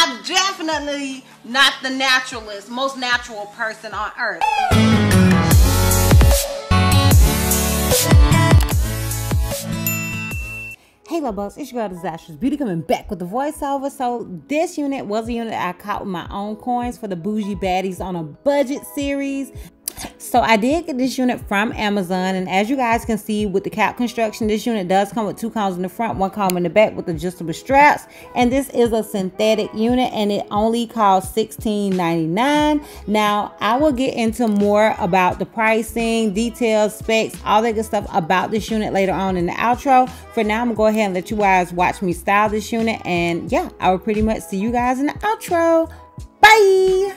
I'm definitely not the naturalist, most natural person on earth. Hey love bugs, it's your girl Dizastrous Beauty coming back with the voiceover. So this unit was a unit I caught with my own coins for the Bougie Baddies on a Budget series. So I did get this unit from Amazon, and as you guys can see with the cap construction, this unit does come with two combs in the front, one comb in the back with adjustable straps, and this is a synthetic unit and it only costs $16.99. Now I will get into more about the pricing, details, specs, all that good stuff about this unit later on in the outro. For now, I'm gonna go ahead and let you guys watch me style this unit, and yeah, I will pretty much see you guys in the outro. Bye.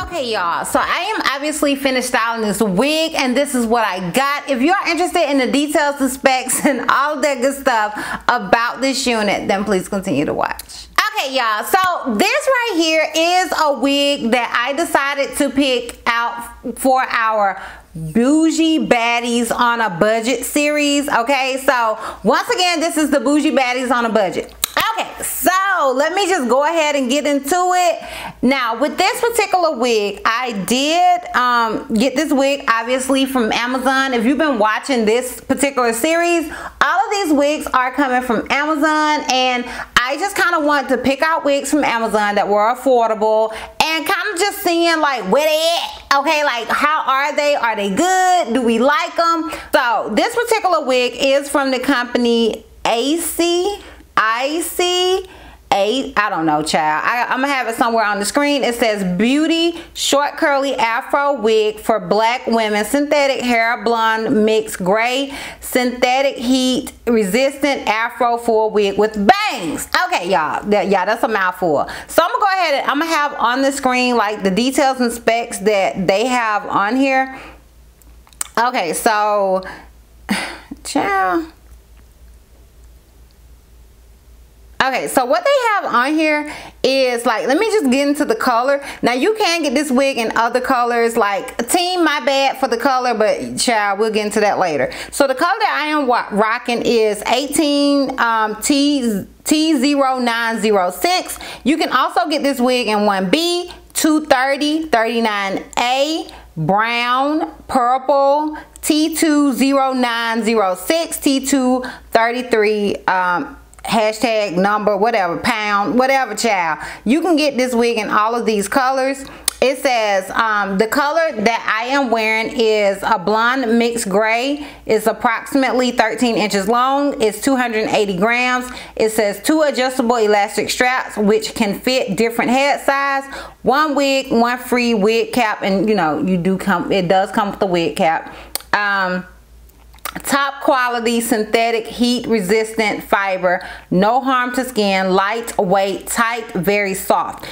Okay y'all, so I am obviously finished styling this wig, and this is what I got. If you're interested in the details, the specs, and all that good stuff about this unit, then please continue to watch. Okay, y'all, so this right here is a wig that I decided to pick out for our Bougie Baddies on a Budget series. Okay, so once again, this is the Bougie Baddies on a Budget. Okay, so let me just go ahead and get into it. Now, with this particular wig, I did get this wig, obviously, from Amazon. If you've been watching this particular series, all of these wigs are coming from Amazon, and I just kind of wanted to pick out wigs from Amazon that were affordable and kind of just seeing, like, where they at, okay? Like, how are they? Are they good? Do we like them? So, this particular wig is from the company AC IC. I don't know, child. I'm gonna have it somewhere on the screen. It says Beauty Short Curly Afro Wig for Black Women, Synthetic Hair Blonde Mix Gray, Synthetic Heat Resistant Afro Full Wig with Bangs. Okay, y'all. That's a mouthful. So I'm gonna go ahead and I'm gonna have on the screen like the details and specs that they have on here. Okay, so, child. Okay, so what they have on here is, like, let me just get into the color. Now, you can get this wig in other colors, like, team, my bad for the color, but, child, we'll get into that later. So, the color that I am rocking is 18 T0906. You can also get this wig in 1B, 230, 39A, brown, purple, T20906, T233, hashtag number whatever pound whatever, child. You can get this wig in all of these colors. It says the color that I am wearing is a blonde mixed gray. It's approximately 13 inches long. It's 280 grams. It says 2 adjustable elastic straps which can fit different head size, 1 wig, 1 free wig cap, and you know, it does come with the wig cap. Top quality synthetic heat resistant fiber, no harm to skin, lightweight, tight, very soft.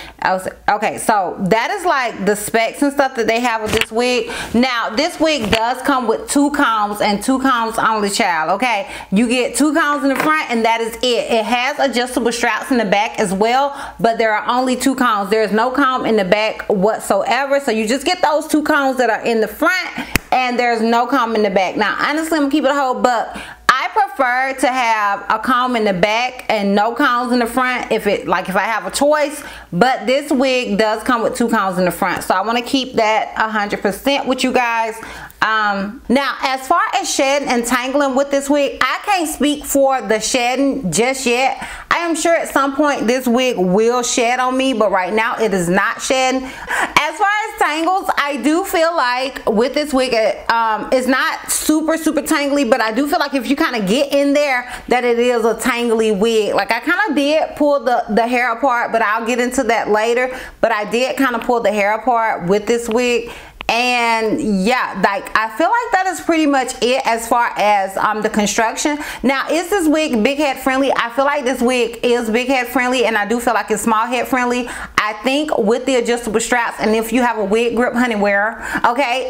Okay, so that is like the specs and stuff that they have with this wig. Now, this wig does come with 2 combs and 2 combs only, child. Okay, you get 2 combs in the front and that is it. It has adjustable straps in the back as well, but there are only 2 combs. There is no comb in the back whatsoever, so you just get those 2 combs that are in the front and there's no comb in the back. Now, honestly, I'm gonna keep it a whole buck. I prefer to have a comb in the back and no combs in the front if I have a choice, but this wig does come with 2 combs in the front, so I want to keep that 100% with you guys. Now, as far as shedding and tangling with this wig, I can't speak for the shedding just yet. I am sure at some point this wig will shed on me, but right now it is not shedding. As far as tangles, I do feel like with this wig, it's not super tangly, but I do feel like if you kind of get in there, that it is a tangly wig. Like, I kind of did pull the hair apart, but I'll get into that later. But I did kind of pull the hair apart with this wig. And yeah, like, I feel like that is pretty much it as far as the construction. Now, is this wig big head friendly? I feel like this wig is big head friendly, and I do feel like it's small head friendly. I think with the adjustable straps, and if you have a wig grip, honey, wear, okay?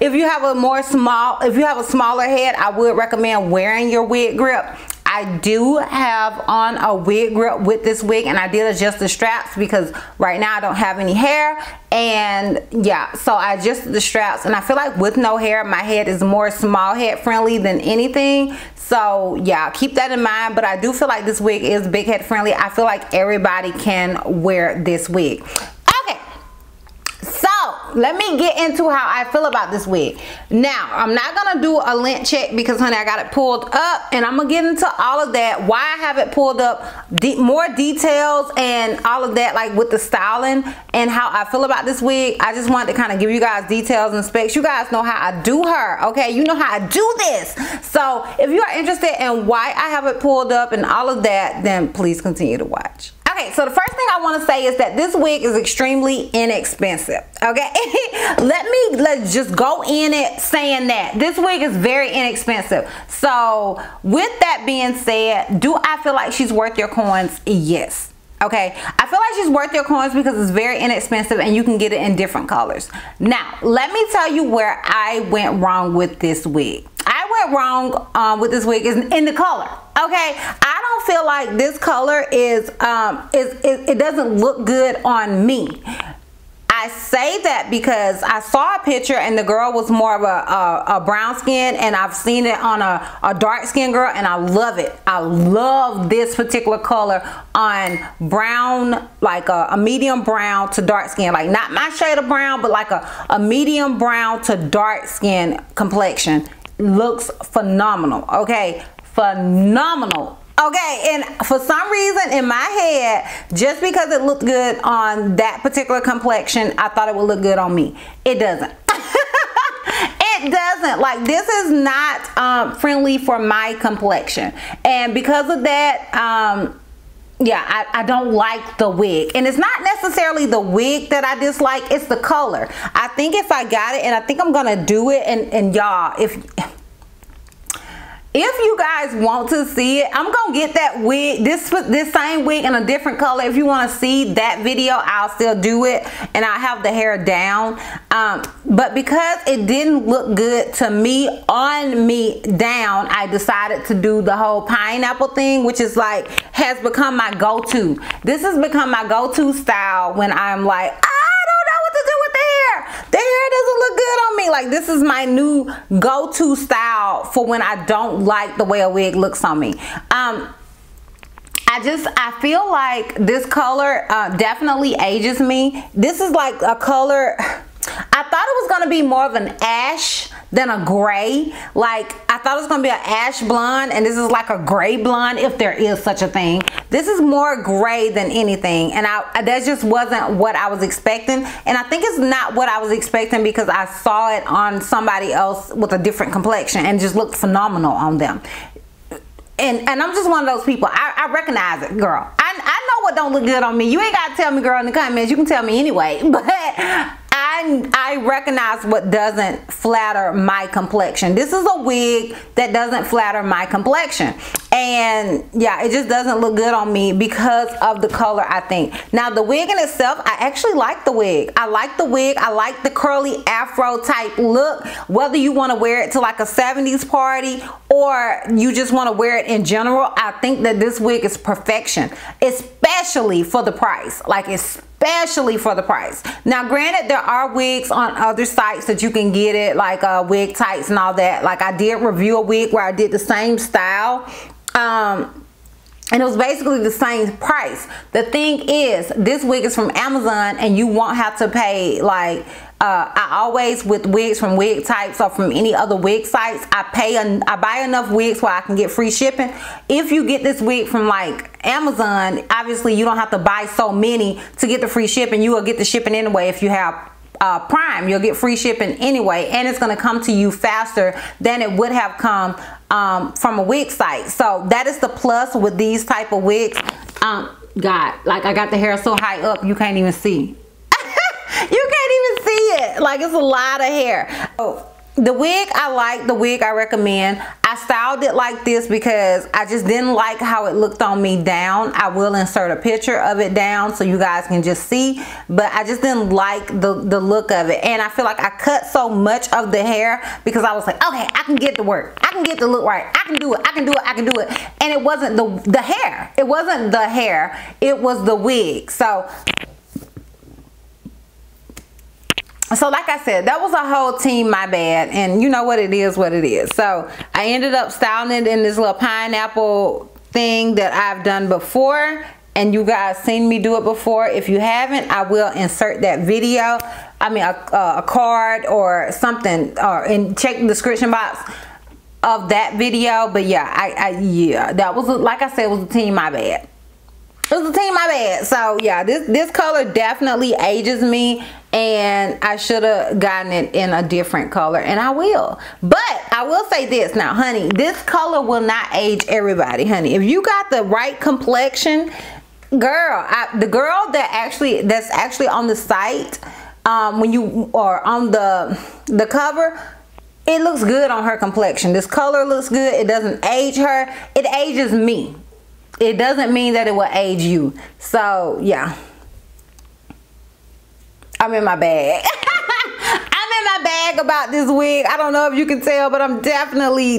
If you have a smaller head, I would recommend wearing your wig grip. I do have on a wig grip with this wig, and I did adjust the straps because right now I don't have any hair, and yeah, so I adjusted the straps, and I feel like with no hair my head is more small head friendly than anything. So yeah, keep that in mind, but I do feel like this wig is big head friendly. I feel like everybody can wear this wig. Let me get into how I feel about this wig. Now, I'm not gonna do a lint check because, honey, I got it pulled up, and I'm gonna get into all of that, why I have it pulled up, more details and all of that, like with the styling and how I feel about this wig. I just wanted to kind of give you guys details and specs. You guys know how I do her, okay? You know how I do this. So if you are interested in why I have it pulled up and all of that, then please continue to watch. Okay, so the first thing I want to say is that this wig is extremely inexpensive, okay? Let's just go in it saying that. This wig is very inexpensive. So, with that being said, do I feel like she's worth your coins? Yes. Okay, I feel like she's worth your coins because it's very inexpensive and you can get it in different colors. Now, let me tell you where I went wrong with this wig. I went did wrong with this wig is in the color. Okay, I don't feel like this color is it doesn't look good on me. I say that because I saw a picture and the girl was more of a brown skin, and I've seen it on a dark skin girl, and I love it. I love this particular color on brown, like a medium brown to dark skin, like not my shade of brown, but like a medium brown to dark skin complexion. Looks phenomenal. Okay, phenomenal. Okay, and for some reason in my head, just because it looked good on that particular complexion, I thought it would look good on me. It doesn't. It doesn't. Like, this is not friendly for my complexion. And because of that, yeah, I don't like the wig. And it's not necessarily the wig that I dislike, it's the color. I think if I got it, and I think I'm going to do it, and y'all, if you guys want to see it, I'm gonna get that wig, this same wig in a different color. If you want to see that video, I'll still do it, and I'll have the hair down, but because it didn't look good to me on me down, I decided to do the whole pineapple thing, which is like has become my go-to. This has become my go-to style when I'm like, the hair doesn't look good on me. Like, this is my new go-to style for when I don't like the way a wig looks on me. I feel like this color definitely ages me. This is like a color, I thought it was gonna be more of an ash than a gray. Like, I thought it was gonna be an ash blonde, and this is like a gray blonde, if there is such a thing. This is more gray than anything, and that just wasn't what I was expecting. And I think it's not what I was expecting because I saw it on somebody else with a different complexion and just looked phenomenal on them. And I'm just one of those people. I recognize it, girl. I know what don't look good on me. You ain't gotta tell me, girl, in the comments. You can tell me anyway, but I recognize what doesn't flatter my complexion. This is a wig that doesn't flatter my complexion, and yeah, it just doesn't look good on me because of the color, I think. Now, the wig in itself, I actually like the wig. I like the wig. I like the curly afro type look, whether you want to wear it to like a 70s party or you just want to wear it in general. I think that this wig is perfection, especially for the price. Like, it's especially for the price. Now, granted, there are wigs on other sites that you can get it, like wig tights and all that. Like, I did review a wig where I did the same style, and it was basically the same price. The thing is, this wig is from Amazon, and you won't have to pay like I always with wigs from wig types or from any other wig sites, I buy enough wigs where I can get free shipping. If you get this wig from like Amazon, obviously you don't have to buy so many to get the free shipping. You will get the shipping anyway. If you have Prime, you'll get free shipping anyway, and it's going to come to you faster than it would have come from a wig site. So that is the plus with these type of wigs. God, like, I got the hair so high up you can't even see. You can't even see it. Like, it's a lot of hair. Oh, the wig, I like the wig. I recommend. I styled it like this because I just didn't like how it looked on me down. I will insert a picture of it down so you guys can just see, but I just didn't like the look of it. And I feel like I cut so much of the hair because I was like, okay, I can get the work, I can get the look right, I can do it, I can do it, I can do it. And it wasn't the hair, it wasn't the hair, it was the wig. So like I said, that was a whole team, my bad, and you know what, it is what it is. So I ended up styling it in this little pineapple thing that I've done before, and you guys seen me do it before. If you haven't, I will insert that video, I mean a card or something, or in check the description box of that video. But yeah, yeah, that was, like I said, it was a team, my bad. It was a team, my bad. So yeah, this color definitely ages me, and I should have gotten it in a different color, and I will. But I will say this now, honey, this color will not age everybody, honey. If you got the right complexion, girl, the girl that's actually on the site, when you are on the cover, it looks good on her complexion. This color looks good. It doesn't age her. It ages me. It doesn't mean that it will age you. So yeah, I'm in my bag. I'm in my bag bag about this wig. I don't know if you can tell, but I'm definitely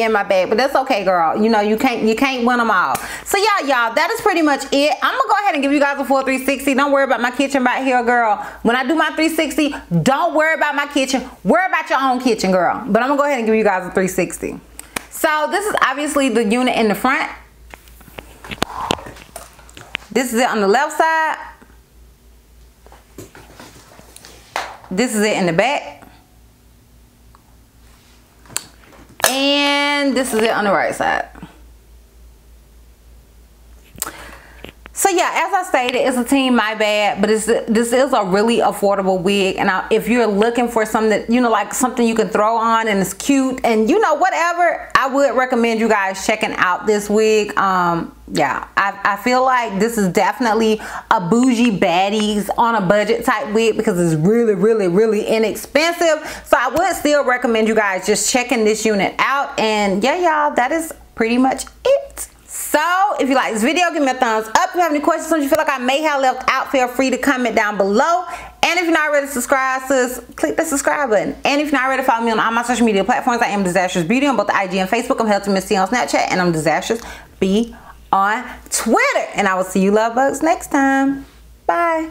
in my bag. But that's okay, girl. You know, you can't win them all. So y'all, that is pretty much it. I'm gonna go ahead and give you guys a full 360. Don't worry about my kitchen right here, girl. When I do my 360, don't worry about my kitchen. Worry about your own kitchen, girl. But I'm gonna go ahead and give you guys a 360. So this is obviously the unit in the front. This is it on the left side. This is it in the back. And this is it on the right side. So yeah, as I stated, it's a team my bad, but this is a really affordable wig. And if you're looking for something that, you know, like something you can throw on and it's cute and, you know, whatever, I would recommend you guys checking out this wig. Yeah, I feel like this is definitely a bougie baddies on a budget type wig because it's really inexpensive. So I would still recommend you guys just checking this unit out. And yeah, y'all, that is pretty much it. So if you like this video, give me a thumbs up. If you have any questions, something you feel like I may have left out, feel free to comment down below. And if you're not already subscribed, sis, click the subscribe button. And if you're not already, follow me on all my social media platforms. I am Dizastrous Beauty on both the IG and Facebook. I'm Healthy Miss T on Snapchat, and I'm Dizastrous B on Twitter. And I will see you love bugs next time. Bye.